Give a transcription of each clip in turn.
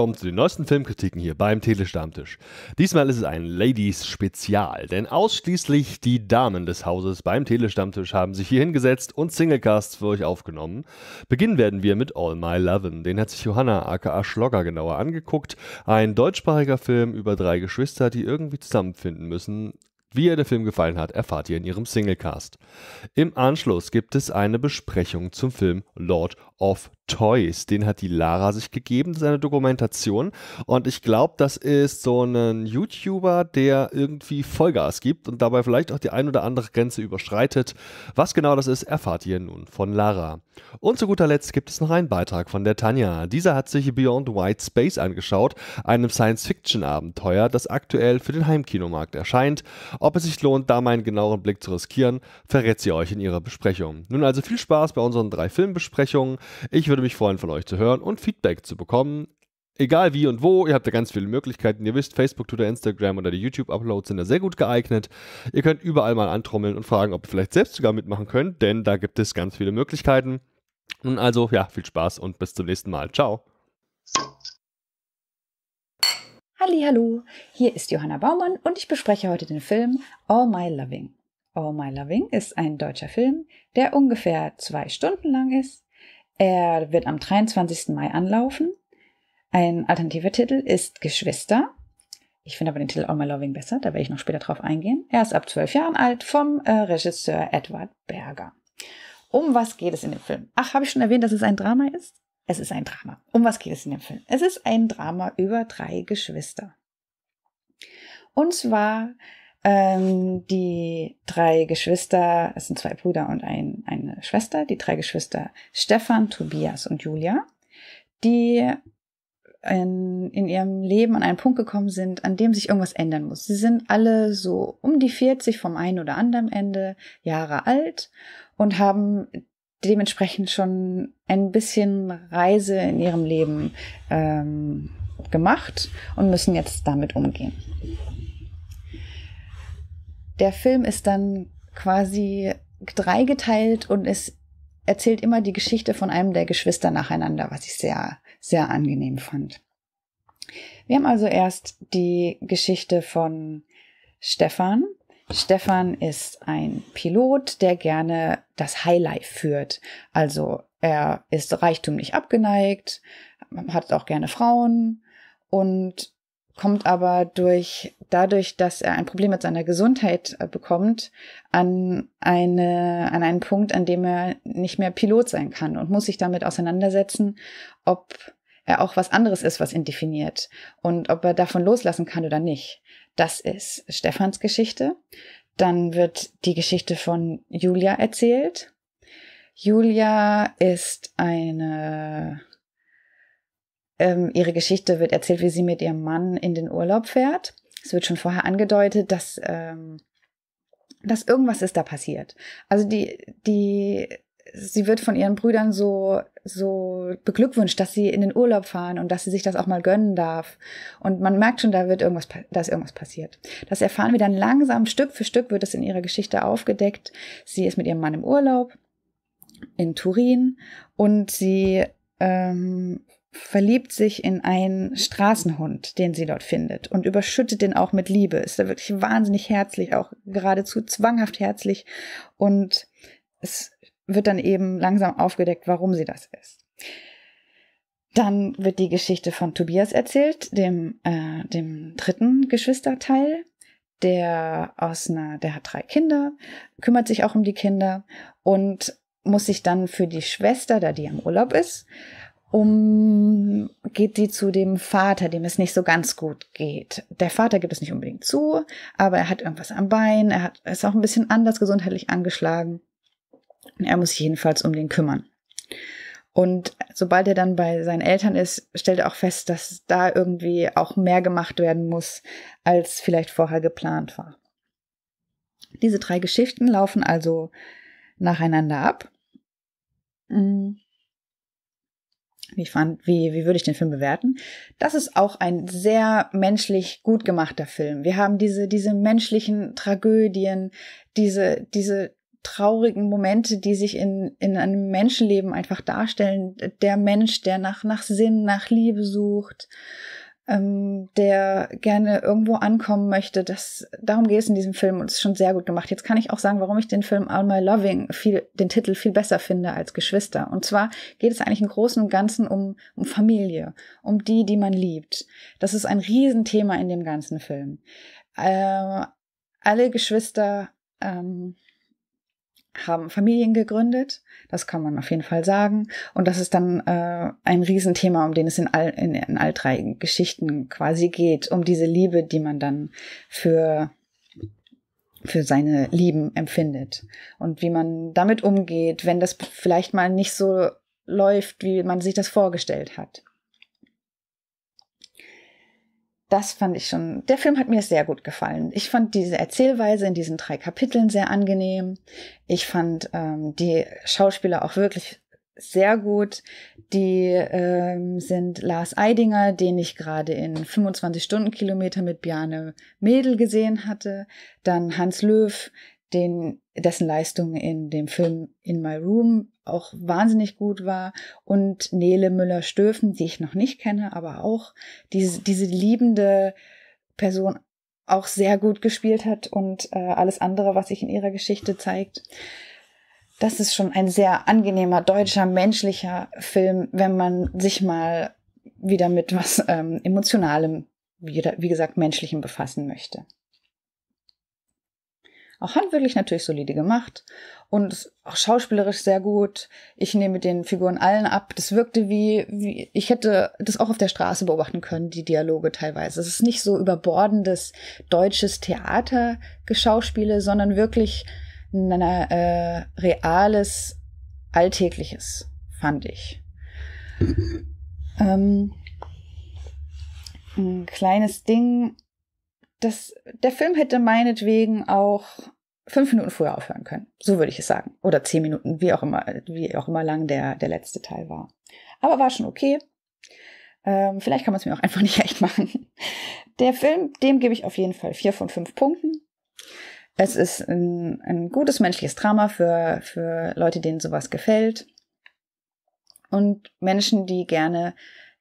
willkommen zu den neuesten Filmkritiken hier beim Telestammtisch. Diesmal ist es ein Ladies-Spezial, denn ausschließlich die Damen des Hauses beim Telestammtisch haben sich hier hingesetzt und Singlecasts für euch aufgenommen. Beginnen werden wir mit All My Loving. Den hat sich Johanna aka Schlogger genauer angeguckt. Ein deutschsprachiger Film über drei Geschwister, die irgendwie zusammenfinden müssen. Wie ihr der Film gefallen hat, erfahrt ihr in ihrem Singlecast. Im Anschluss gibt es eine Besprechung zum Film Lord of Toys. Den hat die Lara sich gegeben, das ist eine Dokumentation. Und ich glaube, das ist so ein YouTuber, der irgendwie Vollgas gibt und dabei vielleicht auch die ein oder andere Grenze überschreitet. Was genau das ist, erfahrt ihr nun von Lara. Und zu guter Letzt gibt es noch einen Beitrag von der Tanja. Dieser hat sich Beyond White Space angeschaut, einem Science-Fiction-Abenteuer, das aktuell für den Heimkinomarkt erscheint. Ob es sich lohnt, da mal einen genaueren Blick zu riskieren, verrät sie euch in ihrer Besprechung. Nun also viel Spaß bei unseren drei Filmbesprechungen. Ich würde mich freuen, von euch zu hören und Feedback zu bekommen. Egal wie und wo, ihr habt ja ganz viele Möglichkeiten. Ihr wisst, Facebook, Twitter, Instagram oder die YouTube-Uploads sind da sehr gut geeignet. Ihr könnt überall mal antrommeln und fragen, ob ihr vielleicht selbst sogar mitmachen könnt, denn da gibt es ganz viele Möglichkeiten. Nun also, ja, viel Spaß und bis zum nächsten Mal. Ciao! Hallihallo, hier ist Johanna Baumann und ich bespreche heute den Film All My Loving. All My Loving ist ein deutscher Film, der ungefähr 2 Stunden lang ist. Er wird am 23. Mai anlaufen. Ein alternativer Titel ist Geschwister. Ich finde aber den Titel All My Loving besser, da werde ich noch später drauf eingehen. Er ist ab 12 Jahren alt vom Regisseur Edward Berger. Um was geht es in dem Film? Ach, habe ich schon erwähnt, dass es ein Drama ist? Es ist ein Drama. Um was geht es in dem Film? Es ist ein Drama über 3 Geschwister. Und zwar die 3 Geschwister, es sind 2 Brüder und eine Schwester, die 3 Geschwister Stefan, Tobias und Julia, die in ihrem Leben an einen Punkt gekommen sind, an dem sich irgendwas ändern muss. Sie sind alle so um die 40 vom einen oder anderen Ende Jahre alt und haben dementsprechend schon ein bisschen Reise in ihrem Leben gemacht und müssen jetzt damit umgehen. Der Film ist dann quasi 3 geteilt und es erzählt immer die Geschichte von einem der Geschwister nacheinander, was ich sehr, sehr angenehm fand. Wir haben also erst die Geschichte von Stefan. Stefan ist ein Pilot, der gerne das Highlife führt. Also er ist reichtümlich abgeneigt, hat auch gerne Frauen und kommt aber dadurch, dass er ein Problem mit seiner Gesundheit bekommt, an einen Punkt, an dem er nicht mehr Pilot sein kann und muss sich damit auseinandersetzen, ob er auch was anderes ist, was ihn definiert und ob er davon loslassen kann oder nicht. Das ist Stefans Geschichte. Dann wird die Geschichte von Julia erzählt. Julia ist ihre Geschichte wird erzählt, wie sie mit ihrem Mann in den Urlaub fährt. Es wird schon vorher angedeutet, dass irgendwas ist da passiert. Also sie wird von ihren Brüdern so beglückwünscht, dass sie in den Urlaub fahren und dass sie sich das auch mal gönnen darf. Und man merkt schon, da ist irgendwas passiert. Das erfahren wir dann langsam, Stück für Stück wird es in ihrer Geschichte aufgedeckt. Sie ist mit ihrem Mann im Urlaub in Turin und sie verliebt sich in einen Straßenhund, den sie dort findet und überschüttet den auch mit Liebe. Ist da wirklich wahnsinnig herzlich, auch geradezu zwanghaft herzlich und es wird dann eben langsam aufgedeckt, warum sie das ist. Dann wird die Geschichte von Tobias erzählt, dem 3. Geschwisterteil. Der hat 3 Kinder, kümmert sich auch um die Kinder und muss sich dann für die Schwester, da die im Urlaub ist, geht sie zu dem Vater, dem es nicht so ganz gut geht. Der Vater gibt es nicht unbedingt zu, aber er hat irgendwas am Bein, ist auch ein bisschen anders gesundheitlich angeschlagen. Er muss sich jedenfalls um den kümmern. Und sobald er dann bei seinen Eltern ist, stellt er auch fest, dass da irgendwie auch mehr gemacht werden muss, als vielleicht vorher geplant war. Diese 3 Geschichten laufen also nacheinander ab. Wie würde ich den Film bewerten? Das ist auch ein sehr menschlich gut gemachter Film. Wir haben diese menschlichen Tragödien, diese traurigen Momente, die sich in einem Menschenleben einfach darstellen. Der Mensch, der nach Sinn, nach Liebe sucht, der gerne irgendwo ankommen möchte. Darum geht es in diesem Film und es ist schon sehr gut gemacht. Jetzt kann ich auch sagen, warum ich den Film All My Loving, den Titel viel besser finde als Geschwister. Und zwar geht es eigentlich im Großen und Ganzen um Familie, um die, die man liebt. Das ist ein Riesenthema in dem ganzen Film. Alle Geschwister haben Familien gegründet, das kann man auf jeden Fall sagen. Und das ist dann ein Riesenthema, um den es in all drei Geschichten quasi geht, um diese Liebe, die man dann für seine Lieben empfindet. Und wie man damit umgeht, wenn das vielleicht mal nicht so läuft, wie man sich das vorgestellt hat. Das fand ich schon, der Film hat mir sehr gut gefallen. Ich fand diese Erzählweise in diesen drei Kapiteln sehr angenehm. Ich fand die Schauspieler auch wirklich sehr gut. Die sind Lars Eidinger, den ich gerade in 25 Stundenkilometer mit Bjarne Mädel gesehen hatte. Dann Hans Löw, dessen Leistung in dem Film In My Room auch wahnsinnig gut war, und Nele Müller-Stöfen, die ich noch nicht kenne, aber auch diese liebende Person auch sehr gut gespielt hat und alles andere, was sich in ihrer Geschichte zeigt. Das ist schon ein sehr angenehmer, deutscher, menschlicher Film, wenn man sich mal wieder mit was Emotionalem, wie gesagt, Menschlichem befassen möchte. Auch handwerklich natürlich solide gemacht und auch schauspielerisch sehr gut. Ich nehme den Figuren allen ab. Das wirkte wie ich hätte das auch auf der Straße beobachten können, die Dialoge teilweise. Es ist nicht so überbordendes deutsches Theatergeschauspiele, sondern wirklich reales, alltägliches, fand ich. Ein kleines Ding. Der Film hätte meinetwegen auch 5 Minuten früher aufhören können. So würde ich es sagen. Oder 10 Minuten, wie auch immer lang der letzte Teil war. Aber war schon okay. Vielleicht kann man es mir auch einfach nicht recht machen. Der Film, dem gebe ich auf jeden Fall 4 von 5 Punkten. Es ist ein gutes menschliches Drama für Leute, denen sowas gefällt. Und Menschen, die gerne...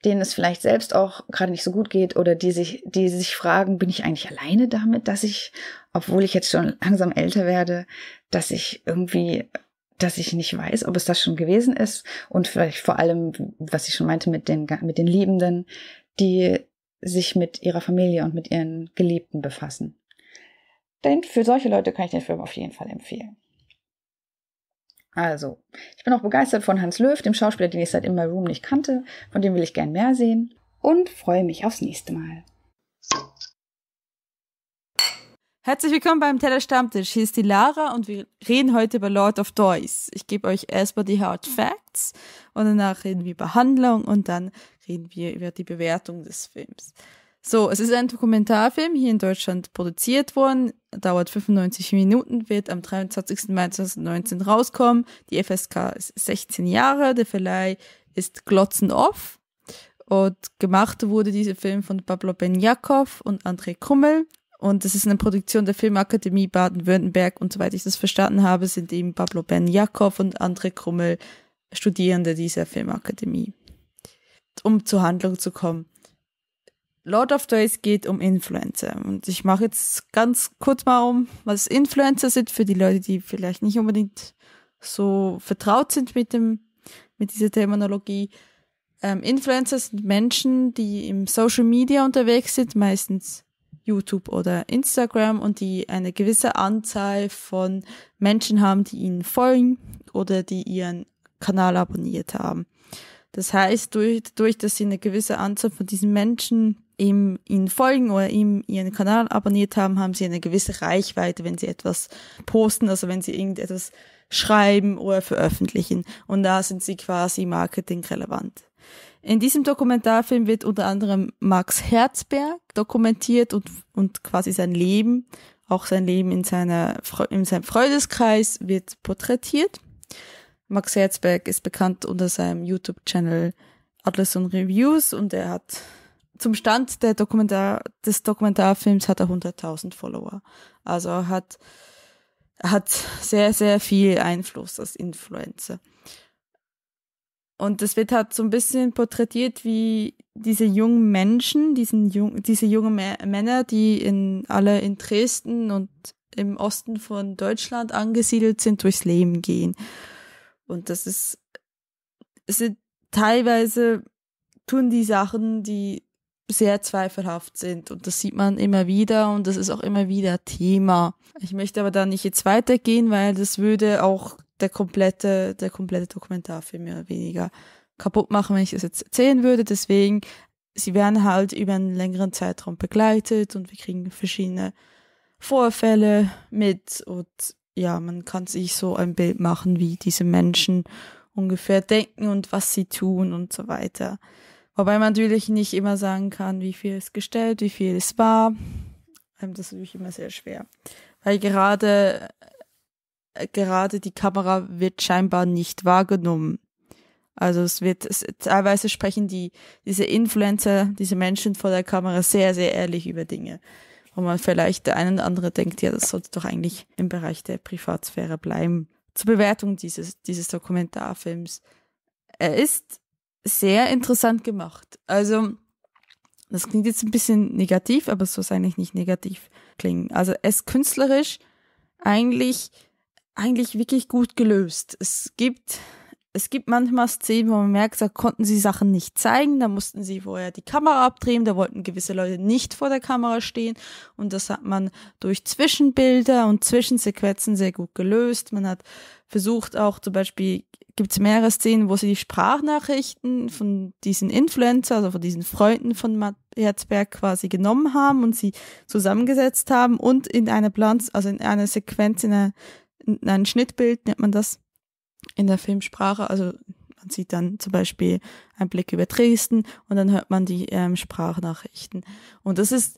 denen es vielleicht selbst auch gerade nicht so gut geht oder die sich fragen, bin ich eigentlich alleine damit, dass ich, obwohl ich jetzt schon langsam älter werde, dass ich nicht weiß, ob es das schon gewesen ist, und vielleicht vor allem, was ich schon meinte, mit den Liebenden, die sich mit ihrer Familie und mit ihren Geliebten befassen. Denn für solche Leute kann ich den Film auf jeden Fall empfehlen. Also, ich bin auch begeistert von Hans Löw, dem Schauspieler, den ich seit In My Room nicht kannte. Von dem will ich gern mehr sehen und freue mich aufs nächste Mal. Herzlich willkommen beim Teller Stammtisch. Hier ist die Lara und wir reden heute über Lord of Toys. Ich gebe euch erstmal die Hard Facts und danach reden wir über Handlung und dann reden wir über die Bewertung des Films. So, es ist ein Dokumentarfilm, hier in Deutschland produziert worden, dauert 95 Minuten, wird am 23. Mai 2019 rauskommen. Die FSK ist 16 Jahre, der Verleih ist Glotzen Off und gemacht wurde dieser Film von Pablo Ben-Yakov und André Krummel. Und es ist eine Produktion der Filmakademie Baden-Württemberg und soweit ich das verstanden habe, sind eben Pablo Ben-Yakov und André Krummel Studierende dieser Filmakademie. Um zur Handlung zu kommen. Lord of Toys geht um Influencer und ich mache jetzt ganz kurz mal was Influencer sind für die Leute, die vielleicht nicht unbedingt so vertraut sind mit dieser Terminologie. Influencer sind Menschen, die im Social Media unterwegs sind, meistens YouTube oder Instagram, und die eine gewisse Anzahl von Menschen haben, die ihnen folgen oder die ihren Kanal abonniert haben. Das heißt, dadurch, dass sie eine gewisse Anzahl von diesen Menschen ihnen folgen oder ihren Kanal abonniert haben, haben sie eine gewisse Reichweite, wenn sie etwas posten, also wenn sie irgendetwas schreiben oder veröffentlichen. Und da sind sie quasi marketingrelevant. In diesem Dokumentarfilm wird unter anderem Max Herzberg dokumentiert und quasi sein Leben, auch sein Leben in seinem Freundeskreis wird porträtiert. Max Herzberg ist bekannt unter seinem YouTube-Channel Adlersson Reviews und er hat zum Stand des Dokumentarfilms hat er 100.000 Follower. Also er hat hat sehr, sehr viel Einfluss als Influencer. Und das wird halt so ein bisschen porträtiert wie diese jungen Menschen, diese jungen Männer, die alle in Dresden und im Osten von Deutschland angesiedelt sind, durchs Leben gehen. Und das ist, teilweise tun die Sachen, die sehr zweifelhaft sind. Und das sieht man immer wieder und das ist auch immer wieder Thema. Ich möchte aber da nicht jetzt weitergehen, weil das würde auch der komplette Dokumentarfilm mehr oder weniger kaputt machen, wenn ich es jetzt erzählen würde. Deswegen, sie werden halt über einen längeren Zeitraum begleitet und wir kriegen verschiedene Vorfälle mit und ja, man kann sich so ein Bild machen, wie diese Menschen ungefähr denken und was sie tun und so weiter. Wobei man natürlich nicht immer sagen kann, wie viel ist gestellt, wie viel es war. Das ist natürlich immer sehr schwer. Weil gerade die Kamera wird scheinbar nicht wahrgenommen. Also teilweise sprechen diese Influencer, diese Menschen vor der Kamera sehr, sehr ehrlich über Dinge. Und man vielleicht der eine oder andere denkt, ja, das sollte doch eigentlich im Bereich der Privatsphäre bleiben. Zur Bewertung dieses Dokumentarfilms. Er ist sehr interessant gemacht. Also, das klingt jetzt ein bisschen negativ, aber es soll eigentlich nicht negativ klingen. Also, es ist künstlerisch eigentlich wirklich gut gelöst. Es gibt manchmal Szenen, wo man merkt, da konnten sie Sachen nicht zeigen, da mussten sie vorher die Kamera abdrehen, da wollten gewisse Leute nicht vor der Kamera stehen und das hat man durch Zwischenbilder und Zwischensequenzen sehr gut gelöst. Man hat versucht auch, zum Beispiel gibt es mehrere Szenen, wo sie die Sprachnachrichten von diesen Influencer, also von diesen Freunden von Herzberg quasi genommen haben und sie zusammengesetzt haben und in einem Schnittbild, nennt man das, in der Filmsprache, also man sieht dann zum Beispiel einen Blick über Dresden und dann hört man die Sprachnachrichten. Und das ist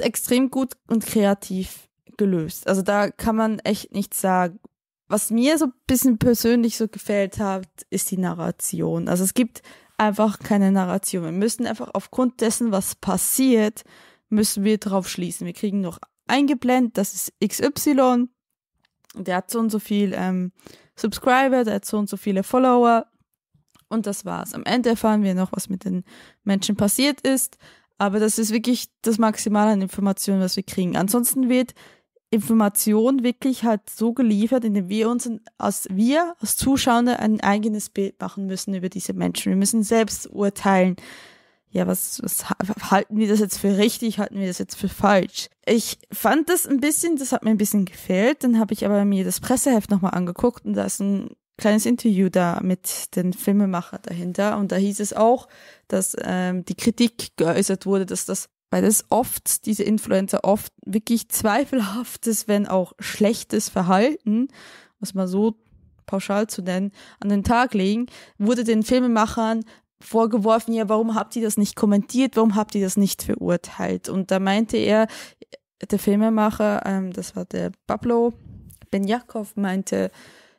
extrem gut und kreativ gelöst. Also da kann man echt nichts sagen. Was mir so ein bisschen persönlich so gefällt hat, ist die Narration. Also es gibt einfach keine Narration. Wir müssen einfach aufgrund dessen, was passiert, müssen wir drauf schließen. Wir kriegen noch eingeblendet, das ist XY, der hat so und so viel Subscriber, der hat so und so viele Follower und das war's. Am Ende erfahren wir noch, was mit den Menschen passiert ist, aber das ist wirklich das Maximale an Informationen, was wir kriegen. Ansonsten wird Information wirklich halt so geliefert, indem wir uns als Zuschauer ein eigenes Bild machen müssen über diese Menschen. Wir müssen selbst urteilen. Ja, was halten wir das jetzt für richtig, halten wir das jetzt für falsch? Ich fand das ein bisschen, das hat mir ein bisschen gefehlt, dann habe ich aber mir das Presseheft nochmal angeguckt und da ist ein kleines Interview da mit den Filmemacher dahinter und da hieß es auch, dass die Kritik geäußert wurde, weil diese Influencer oft wirklich zweifelhaftes, wenn auch schlechtes Verhalten, was man so pauschal zu nennen, an den Tag legen, wurde den Filmemachern vorgeworfen, ja, warum habt ihr das nicht kommentiert, warum habt ihr das nicht verurteilt? Und da meinte er, der Filmemacher, das war der Pablo Ben-Yakov, meinte,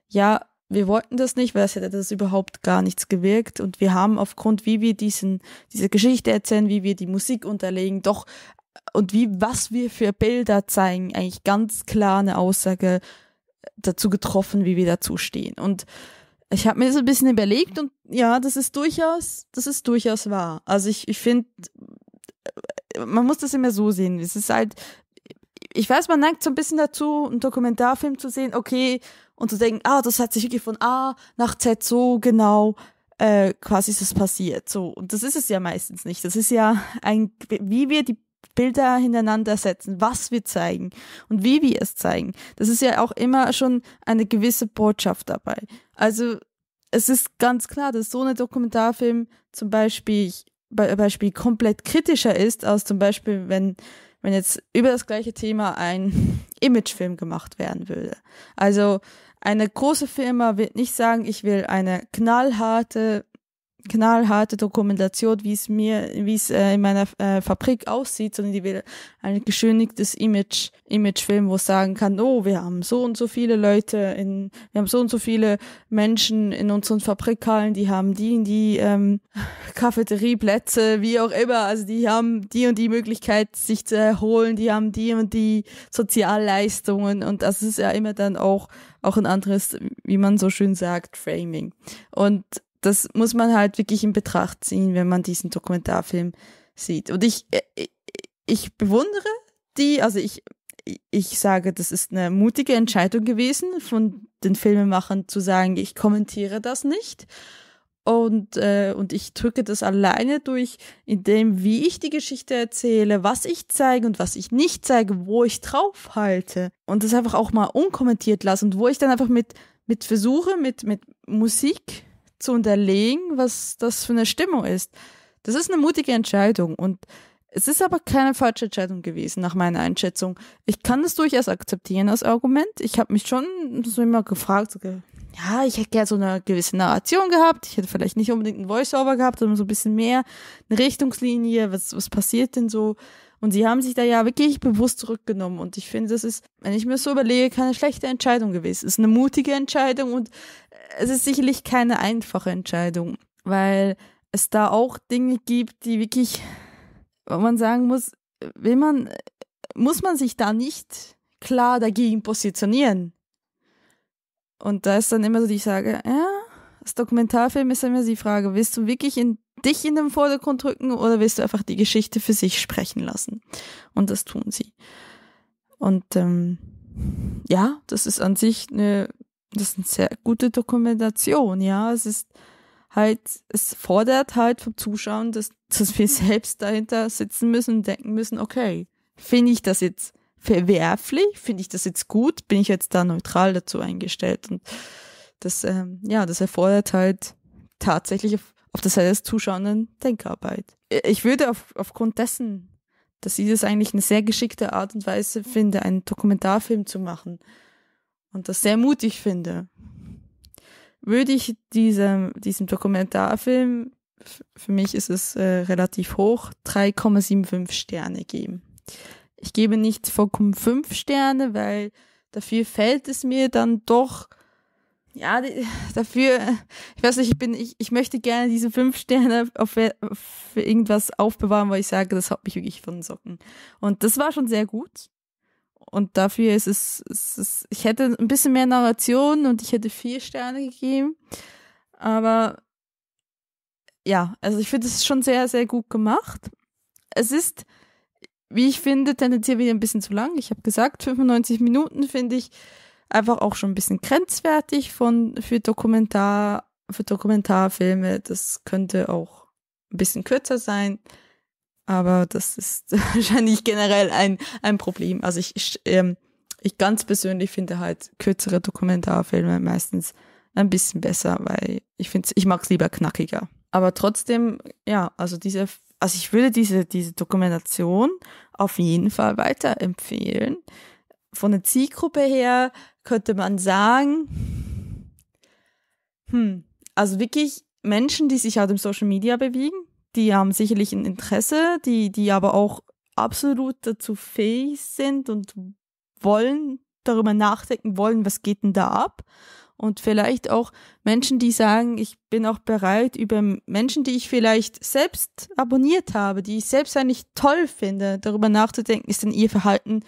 ja, wir wollten das nicht, weil es hätte das überhaupt gar nichts gewirkt und wir haben aufgrund, wie wir diese Geschichte erzählen, wie wir die Musik unterlegen, doch, und was wir für Bilder zeigen, eigentlich ganz klar eine Aussage dazu getroffen, wie wir dazu stehen. Und ich habe mir das ein bisschen überlegt und ja, das ist durchaus wahr. Also ich finde, man muss das immer so sehen. Es ist halt, ich weiß, man neigt so ein bisschen dazu, einen Dokumentarfilm zu sehen, okay, und zu denken, das hat sich wirklich von A nach Z so genau quasi ist es passiert. So, und das ist es ja meistens nicht. Das ist ja wie wir die Bilder hintereinander setzen, was wir zeigen und wie wir es zeigen. Das ist ja auch immer schon eine gewisse Botschaft dabei. Also es ist ganz klar, dass so ein Dokumentarfilm zum Beispiel komplett kritischer ist, als zum Beispiel, wenn jetzt über das gleiche Thema ein Imagefilm gemacht werden würde. Also eine große Firma wird nicht sagen, ich will eine knallharte knallharte Dokumentation, wie es in meiner Fabrik aussieht, sondern die will ein geschönigtes Imagefilm, wo es sagen kann, oh, wir haben so und so viele Leute wir haben so und so viele Menschen in unseren Fabrikhallen, die haben die in die Cafeterieplätze, wie auch immer, also die haben die und die Möglichkeit, sich zu erholen, die haben die und die Sozialleistungen, und das ist ja immer dann auch ein anderes, wie man so schön sagt, Framing. Und das muss man halt wirklich in Betracht ziehen, wenn man diesen Dokumentarfilm sieht. Und ich bewundere die, also ich sage, das ist eine mutige Entscheidung gewesen von den Filmemachern zu sagen, ich kommentiere das nicht und ich drücke das alleine durch, indem wie ich die Geschichte erzähle, was ich zeige und was ich nicht zeige, wo ich drauf halte und das einfach auch mal unkommentiert lasse und wo ich dann einfach mit Musik zu unterlegen, was das für eine Stimmung ist. Das ist eine mutige Entscheidung und es ist aber keine falsche Entscheidung gewesen, nach meiner Einschätzung. Ich kann das durchaus akzeptieren als Argument. Ich habe mich schon so immer gefragt, so, ja, ich hätte gerne so eine gewisse Narration gehabt, ich hätte vielleicht nicht unbedingt einen Voice-Over gehabt, sondern so ein bisschen mehr eine Richtungslinie, was passiert denn so? Und sie haben sich da ja wirklich bewusst zurückgenommen und ich finde, das ist, wenn ich mir das so überlege, keine schlechte Entscheidung gewesen. Es ist eine mutige Entscheidung und es ist sicherlich keine einfache Entscheidung, weil es da auch Dinge gibt, die wirklich, wo man sagen muss, muss man sich da nicht klar dagegen positionieren. Und da ist dann immer so, die Frage, ja, das Dokumentarfilm ist dann immer die Frage, willst du wirklich dich in den Vordergrund rücken oder willst du einfach die Geschichte für sich sprechen lassen? Und das tun sie. Und ja, das ist an sich das ist eine sehr gute Dokumentation, ja. Es ist halt, es fordert halt vom Zuschauen, dass wir selbst dahinter sitzen müssen und denken müssen, okay, finde ich das jetzt verwerflich? Finde ich das jetzt gut? Bin ich jetzt da neutral dazu eingestellt? Und das, ja, das erfordert halt tatsächlich auf der Seite des Zuschauenden Denkarbeit. Ich würde aufgrund dessen, dass ich das eigentlich eine sehr geschickte Art und Weise finde, einen Dokumentarfilm zu machen, und das sehr mutig finde, würde ich diesem Dokumentarfilm, für mich ist es relativ hoch, 3,75 Sterne geben. Ich gebe nicht 4,5 Sterne, weil dafür fällt es mir dann doch, ja, dafür, ich weiß nicht, ich möchte gerne diese 5 Sterne für irgendwas aufbewahren, weil ich sage, das haut mich wirklich von den Socken. Und das war schon sehr gut. Und dafür ist es, ich hätte ein bisschen mehr Narration und ich hätte 4 Sterne gegeben. Aber ja, also ich finde, es ist schon sehr, sehr gut gemacht. Es ist, wie ich finde, tendenziell wieder ein bisschen zu lang. Ich habe gesagt, 95 Minuten finde ich einfach auch schon ein bisschen grenzwertig für Dokumentarfilme. Das könnte auch ein bisschen kürzer sein. Aber das ist wahrscheinlich generell ein Problem. Also ich ganz persönlich finde halt kürzere Dokumentarfilme meistens ein bisschen besser, weil ich mag es lieber knackiger. Aber trotzdem, ja, also ich würde diese Dokumentation auf jeden Fall weiterempfehlen. Von der Zielgruppe her könnte man sagen, also wirklich Menschen, die sich halt im Social Media bewegen, die haben sicherlich ein Interesse, die aber auch absolut dazu fähig sind und wollen, darüber nachdenken wollen, was geht denn da ab? Und vielleicht auch Menschen, die sagen, ich bin auch bereit, über Menschen, die ich vielleicht selbst abonniert habe, die ich selbst eigentlich toll finde, darüber nachzudenken, ist denn ihr Verhalten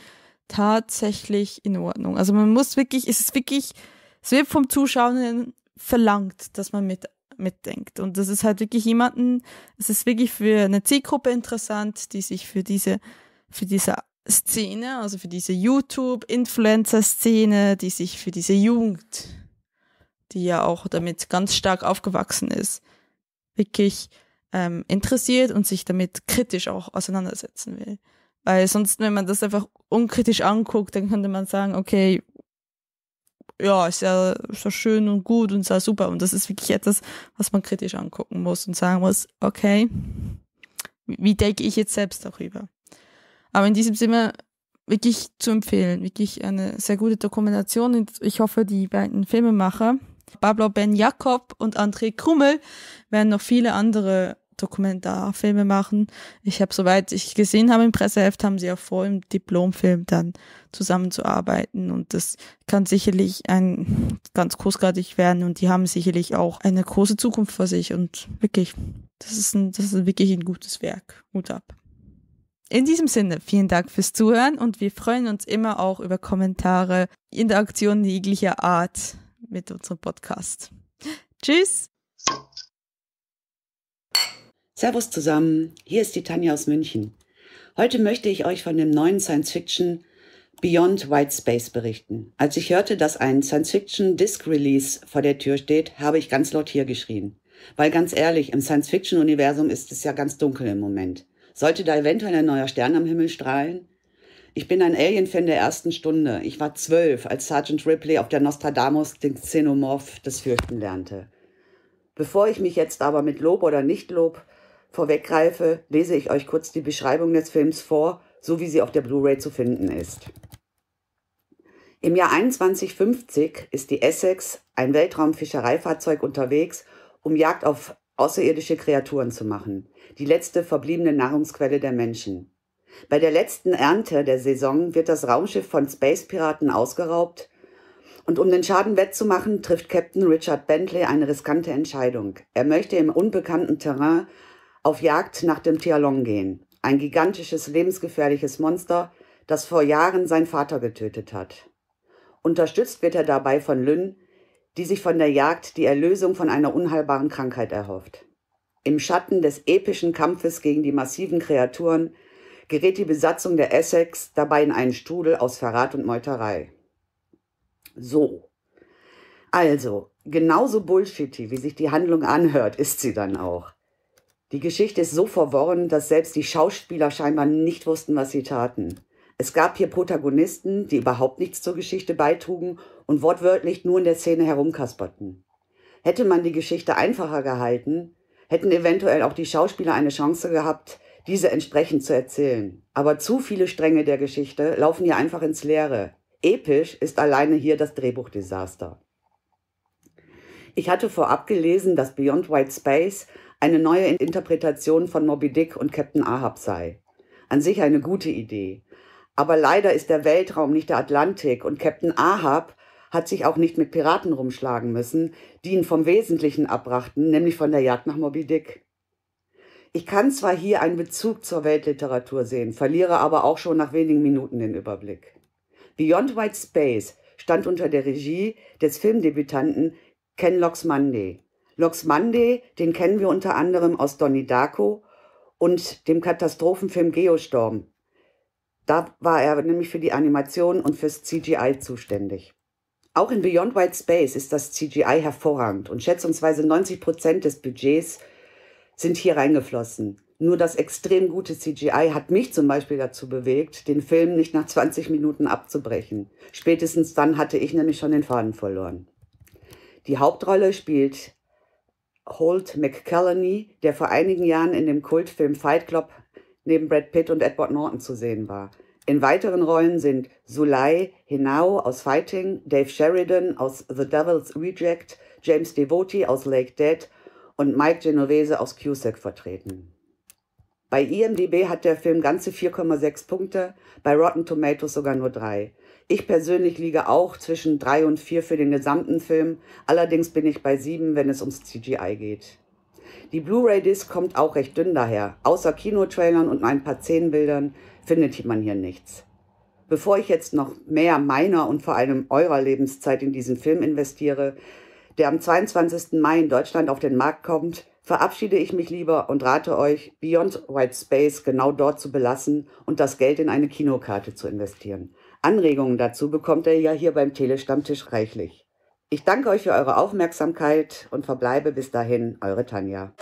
tatsächlich in Ordnung? Also man muss wirklich, es wird vom Zuschauenden verlangt, dass man mitdenkt. Und das ist halt wirklich es ist wirklich für eine Zielgruppe interessant, die sich für diese Szene, also für diese YouTube-Influencer-Szene, die sich für diese Jugend, die ja auch damit ganz stark aufgewachsen ist, wirklich interessiert und sich damit kritisch auch auseinandersetzen will. Weil sonst, wenn man das einfach unkritisch anguckt, dann könnte man sagen, okay, ja, ist ja schön und gut und ist ja super. Und das ist wirklich etwas, was man kritisch angucken muss und sagen muss, okay, wie denke ich jetzt selbst darüber? Aber in diesem Sinne wirklich zu empfehlen, wirklich eine sehr gute Dokumentation. Und ich hoffe, die beiden Filmemacher, Pablo Ben-Yakov und André Krummel werden noch viele andere Dokumentarfilme machen. Ich habe, soweit ich gesehen habe im Presseheft, haben sie auch vor, im Diplomfilm dann zusammenzuarbeiten, und das kann sicherlich ein ganz großartig werden, und die haben sicherlich auch eine große Zukunft vor sich, und wirklich, das ist wirklich ein gutes Werk. Hut ab. In diesem Sinne, vielen Dank fürs Zuhören, und wir freuen uns immer auch über Kommentare, Interaktionen jeglicher Art mit unserem Podcast. Tschüss! Servus zusammen, hier ist die Tanja aus München. Heute möchte ich euch von dem neuen Science-Fiction Beyond White Space berichten. Als ich hörte, dass ein Science-Fiction-Disc-Release vor der Tür steht, habe ich ganz laut hier geschrien. Weil ganz ehrlich, im Science-Fiction-Universum ist es ja ganz dunkel im Moment. Sollte da eventuell ein neuer Stern am Himmel strahlen? Ich bin ein Alien-Fan der ersten Stunde. Ich war 12, als Sergeant Ripley auf der Nostradamus den Xenomorph des Fürchten lernte. Bevor ich mich jetzt aber mit Lob oder Nicht-Lob vorweggreife, lese ich euch kurz die Beschreibung des Films vor, so wie sie auf der Blu-ray zu finden ist. Im Jahr 2150 ist die Essex, ein Weltraumfischereifahrzeug, unterwegs, um Jagd auf außerirdische Kreaturen zu machen, die letzte verbliebene Nahrungsquelle der Menschen. Bei der letzten Ernte der Saison wird das Raumschiff von Space-Piraten ausgeraubt, und um den Schaden wettzumachen, trifft Captain Richard Bentley eine riskante Entscheidung. Er möchte im unbekannten Terrain auf Jagd nach dem Tialong gehen, ein gigantisches, lebensgefährliches Monster, das vor Jahren sein Vater getötet hat. Unterstützt wird er dabei von Lynn, die sich von der Jagd die Erlösung von einer unheilbaren Krankheit erhofft. Im Schatten des epischen Kampfes gegen die massiven Kreaturen gerät die Besatzung der Essex dabei in einen Strudel aus Verrat und Meuterei. So. Also, genauso bullshitty, wie sich die Handlung anhört, ist sie dann auch. Die Geschichte ist so verworren, dass selbst die Schauspieler scheinbar nicht wussten, was sie taten. Es gab hier Protagonisten, die überhaupt nichts zur Geschichte beitrugen und wortwörtlich nur in der Szene herumkasperten. Hätte man die Geschichte einfacher gehalten, hätten eventuell auch die Schauspieler eine Chance gehabt, diese entsprechend zu erzählen. Aber zu viele Stränge der Geschichte laufen hier einfach ins Leere. Episch ist alleine hier das Drehbuchdesaster. Ich hatte vorab gelesen, dass Beyond White Space eine neue Interpretation von Moby Dick und Captain Ahab sei. An sich eine gute Idee. Aber leider ist der Weltraum nicht der Atlantik, und Captain Ahab hat sich auch nicht mit Piraten rumschlagen müssen, die ihn vom Wesentlichen abbrachten, nämlich von der Jagd nach Moby Dick. Ich kann zwar hier einen Bezug zur Weltliteratur sehen, verliere aber auch schon nach wenigen Minuten den Überblick. Beyond White Space stand unter der Regie des Filmdebütanten Ken Locsmandi. Locsmandi, den kennen wir unter anderem aus Donnie Darko und dem Katastrophenfilm Geostorm. Da war er nämlich für die Animation und fürs CGI zuständig. Auch in Beyond White Space ist das CGI hervorragend, und schätzungsweise 90% des Budgets sind hier reingeflossen. Nur das extrem gute CGI hat mich zum Beispiel dazu bewegt, den Film nicht nach 20 Minuten abzubrechen. Spätestens dann hatte ich nämlich schon den Faden verloren. Die Hauptrolle spielt Holt McCallany, der vor einigen Jahren in dem Kultfilm Fight Club neben Brad Pitt und Edward Norton zu sehen war. In weiteren Rollen sind Zulay Henao aus Fighting, Dave Sheridan aus The Devil's Reject, James Devotee aus Lake Dead und Mike Genovese aus Cusack vertreten. Bei IMDb hat der Film ganze 4,6 Punkte, bei Rotten Tomatoes sogar nur 3. Ich persönlich liege auch zwischen 3 und 4 für den gesamten Film, allerdings bin ich bei 7, wenn es ums CGI geht. Die Blu-ray-Disc kommt auch recht dünn daher. Außer Kinotrailern und ein paar Szenenbildern findet man hier nichts. Bevor ich jetzt noch mehr meiner und vor allem eurer Lebenszeit in diesen Film investiere, der am 22. Mai in Deutschland auf den Markt kommt, verabschiede ich mich lieber und rate euch, Beyond White Space genau dort zu belassen und das Geld in eine Kinokarte zu investieren. Anregungen dazu bekommt ihr ja hier beim Telestammtisch reichlich. Ich danke euch für eure Aufmerksamkeit und verbleibe bis dahin eure Tanja.